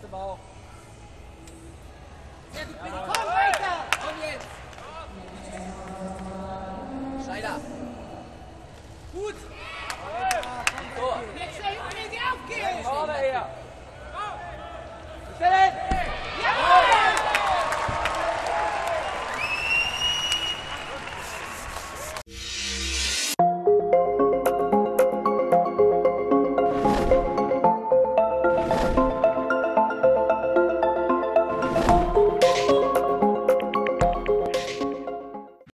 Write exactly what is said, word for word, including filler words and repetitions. Beste Bauch. Sehr gut,